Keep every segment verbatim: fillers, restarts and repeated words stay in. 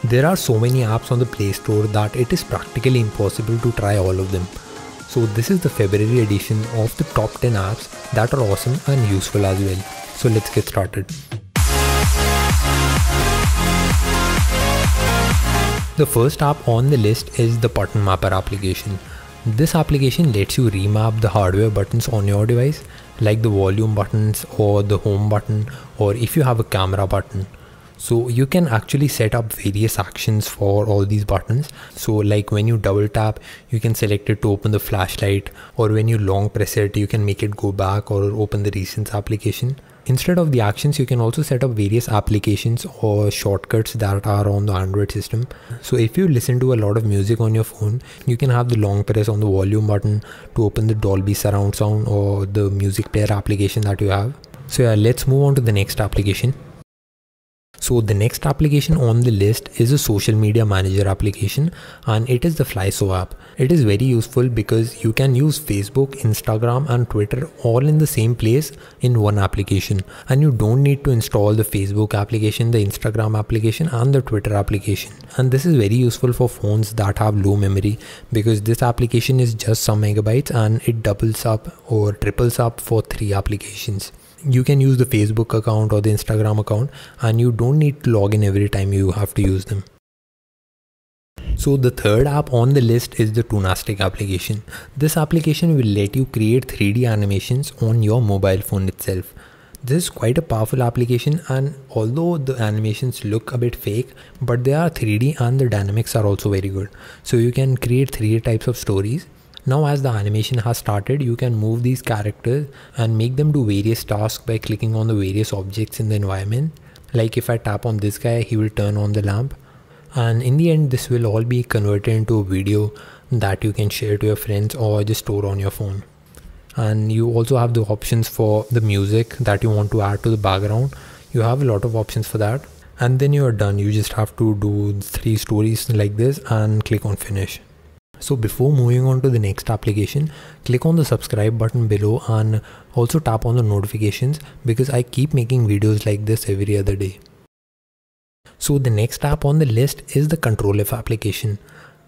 There are so many apps on the Play Store that it is practically impossible to try all of them. So this is the February edition of the top ten apps that are awesome and useful as well. So let's get started. The first app on the list is the Button Mapper application. This application lets you remap the hardware buttons on your device, like the volume buttons or the home button, or if you have a camera button. So you can actually set up various actions for all these buttons. So like when you double tap, you can select it to open the flashlight, or when you long press it, you can make it go back or open the recents application. Instead of the actions, you can also set up various applications or shortcuts that are on the Android system. So if you listen to a lot of music on your phone, you can have the long press on the volume button to open the Dolby surround sound or the music player application that you have. So yeah, let's move on to the next application. So the next application on the list is a social media manager application, and it is the Flyso app. It is very useful because you can use Facebook, Instagram and Twitter all in the same place in one application, and you don't need to install the Facebook application, the Instagram application and the Twitter application. And this is very useful for phones that have low memory, because this application is just some megabytes and it doubles up or triples up for three applications. You can use the Facebook account or the Instagram account, and you don't need to log in every time you have to use them. So the third app on the list is the Toontastic application. This application will let you create three D animations on your mobile phone itself. This is quite a powerful application, and although the animations look a bit fake, but they are three D and the dynamics are also very good. So you can create three types of stories. Now as the animation has started, you can move these characters and make them do various tasks by clicking on the various objects in the environment. Like if I tap on this guy, he will turn on the lamp. And in the end, this will all be converted into a video that you can share to your friends or just store on your phone. And you also have the options for the music that you want to add to the background. You have a lot of options for that. And then you are done. You just have to do three stories like this and click on finish. So before moving on to the next application, click on the subscribe button below and also tap on the notifications, because I keep making videos like this every other day. So the next app on the list is the Control F application.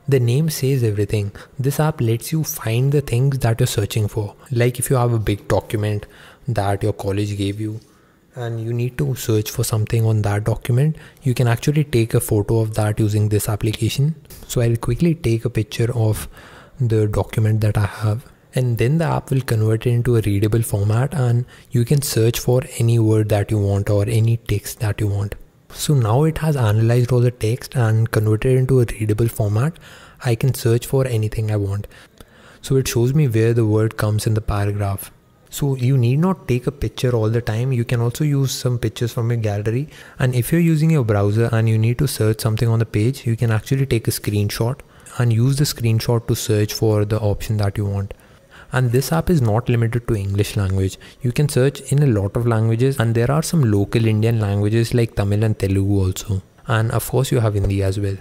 The name says everything. This app lets you find the things that you're searching for. Like if you have a big document that your college gave you and you need to search for something on that document, you can actually take a photo of that using this application. So I'll quickly take a picture of the document that I have, and then the app will convert it into a readable format, and you can search for any word that you want or any text that you want. So now it has analyzed all the text and converted it into a readable format. I can search for anything I want. So it shows me where the word comes in the paragraph. So you need not take a picture all the time. You can also use some pictures from your gallery. And if you're using your browser and you need to search something on the page, you can actually take a screenshot and use the screenshot to search for the option that you want. And this app is not limited to English language. You can search in a lot of languages, and there are some local Indian languages like Tamil and Telugu also. And of course you have Hindi as well.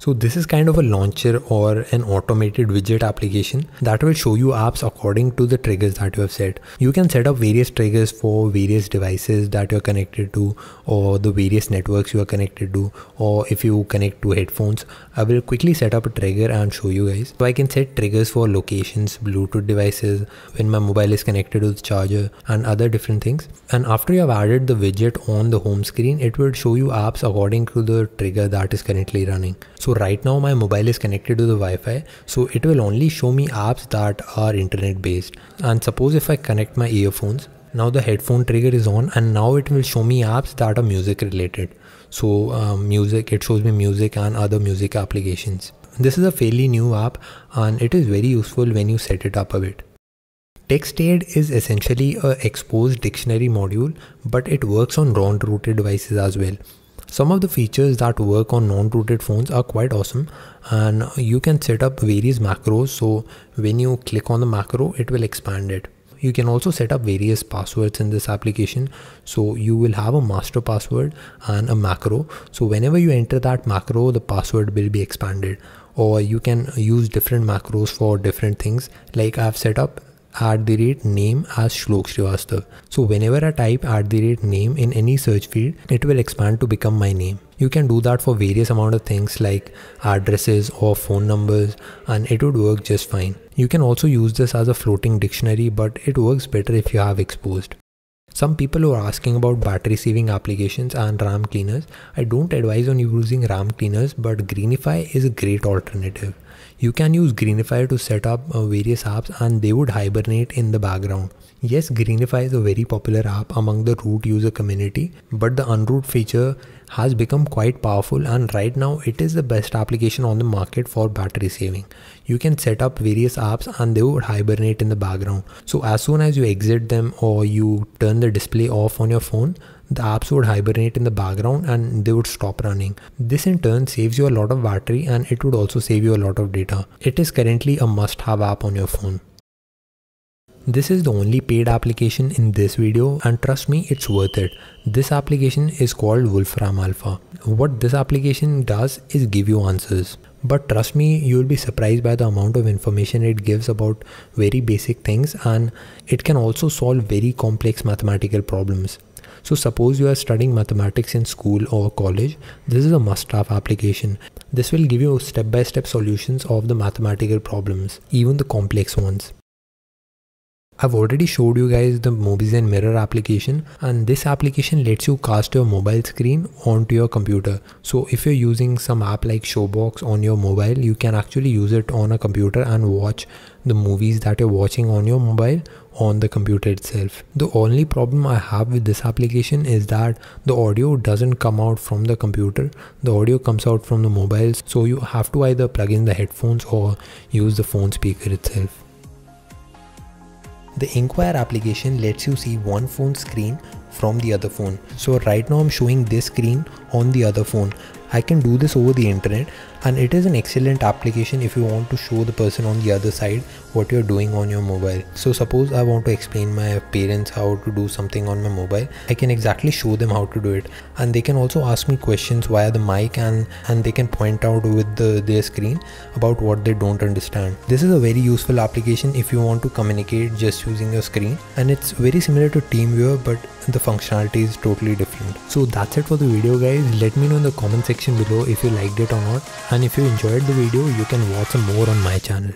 So this is kind of a launcher or an automated widget application that will show you apps according to the triggers that you have set. You can set up various triggers for various devices that you're connected to, or the various networks you are connected to, or if you connect to headphones. I will quickly set up a trigger and show you guys. So I can set triggers for locations, Bluetooth devices, when my mobile is connected to the charger and other different things. And after you have added the widget on the home screen, it will show you apps according to the trigger that is currently running. So So right now my mobile is connected to the Wi-Fi, so it will only show me apps that are internet based. And suppose if I connect my earphones, now the headphone trigger is on, and now it will show me apps that are music related. So uh, music, it shows me music and other music applications. This is a fairly new app, and it is very useful when you set it up a bit. TextAid is essentially an exposed dictionary module, but it works on non-rooted devices as well. Some of the features that work on non-rooted phones are quite awesome, and you can set up various macros, so when you click on the macro, it will expand it. You can also set up various passwords in this application, so you will have a master password and a macro, so whenever you enter that macro, the password will be expanded. Or you can use different macros for different things, like I've set up at the rate name as Shlok Srivastav. So whenever I type at the rate name in any search field, it will expand to become my name. You can do that for various amount of things like addresses or phone numbers, and it would work just fine. You can also use this as a floating dictionary, but it works better if you have exposed. Some people who are asking about battery saving applications and RAM cleaners, I don't advise on using RAM cleaners, but Greenify is a great alternative. You can use Greenify to set up various apps and they would hibernate in the background. Yes, Greenify is a very popular app among the root user community, but the unroot feature has become quite powerful and right now it is the best application on the market for battery saving. You can set up various apps and they would hibernate in the background. So as soon as you exit them or you turn the display off on your phone, the apps would hibernate in the background and they would stop running. This in turn saves you a lot of battery and it would also save you a lot of data. It is currently a must-have app on your phone. This is the only paid application in this video and trust me, it's worth it. This application is called Wolfram Alpha. What this application does is give you answers. But trust me, you'll be surprised by the amount of information it gives about very basic things, and it can also solve very complex mathematical problems. So suppose you are studying mathematics in school or college, this is a must-have application. This will give you step-by-step solutions of the mathematical problems, even the complex ones. I've already showed you guys the Mobizen Mirror application, and this application lets you cast your mobile screen onto your computer. So if you're using some app like Showbox on your mobile, you can actually use it on a computer and watch the movies that you're watching on your mobile on the computer itself. The only problem I have with this application is that the audio doesn't come out from the computer. The audio comes out from the mobiles, so you have to either plug in the headphones or use the phone speaker itself. The Inkwire application lets you see one phone screen from the other phone. So right now I'm showing this screen on the other phone. I can do this over the internet, and it is an excellent application if you want to show the person on the other side what you're doing on your mobile. So suppose I want to explain my parents how to do something on my mobile, I can exactly show them how to do it, and they can also ask me questions via the mic, and, and they can point out with the, their screen about what they don't understand. This is a very useful application if you want to communicate just using your screen, and it's very similar to TeamViewer, but the functionality is totally different. So that's it for the video guys. Let me know in the comment section below if you liked it or not, and if you enjoyed the video you can watch some more on my channel.